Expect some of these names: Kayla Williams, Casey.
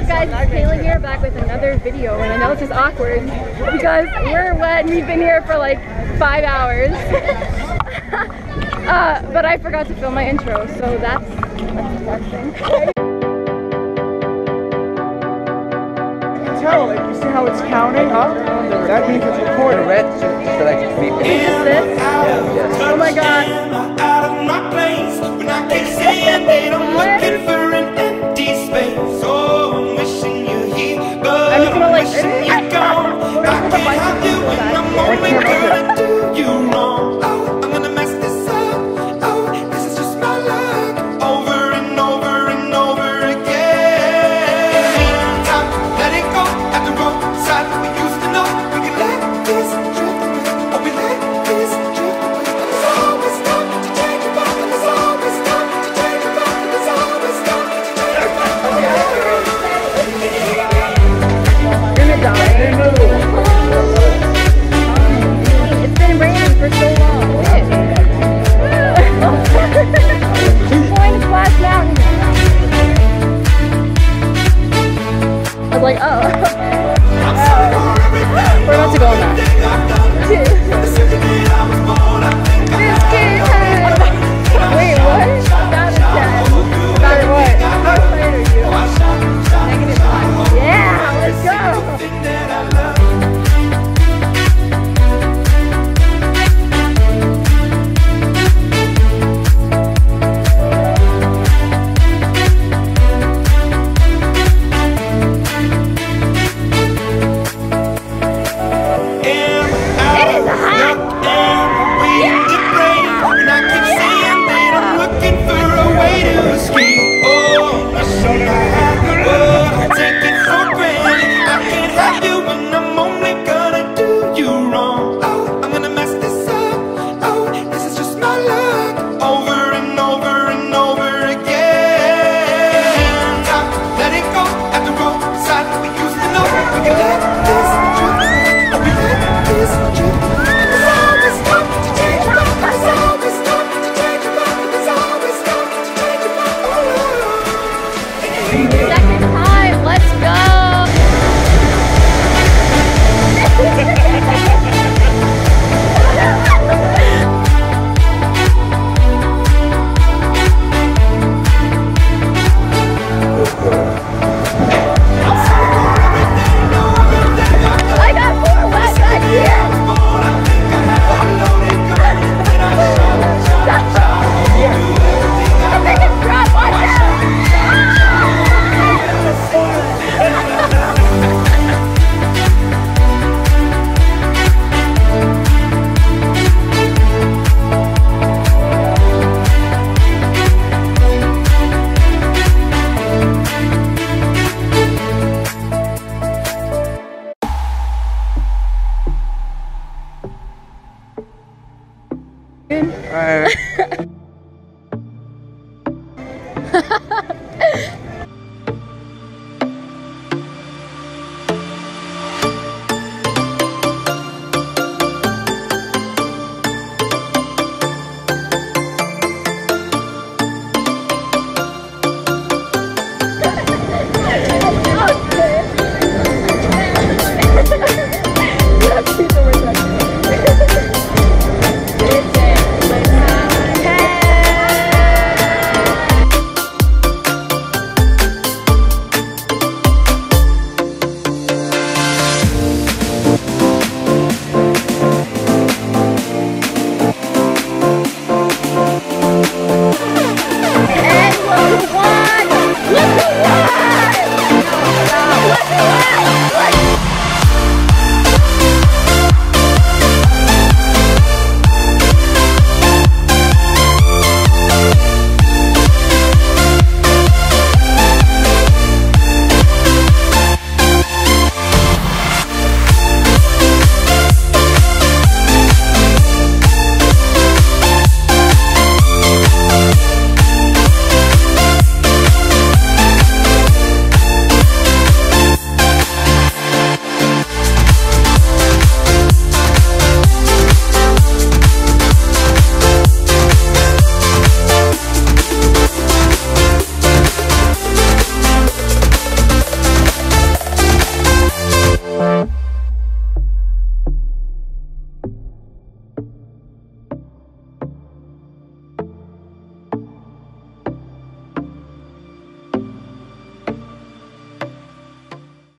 What's up guys, it's Kayla here back with another video, and I know it's just awkward because we're wet and we've been here for like 5 hours. But I forgot to film my intro, so that's embarrassing. You can tell, like, you see how it's counting up? That means it's recorded. Red just so that I can sleep in. Is this? Yeah, yes. Oh my god. Like, oh, we're about to go on that.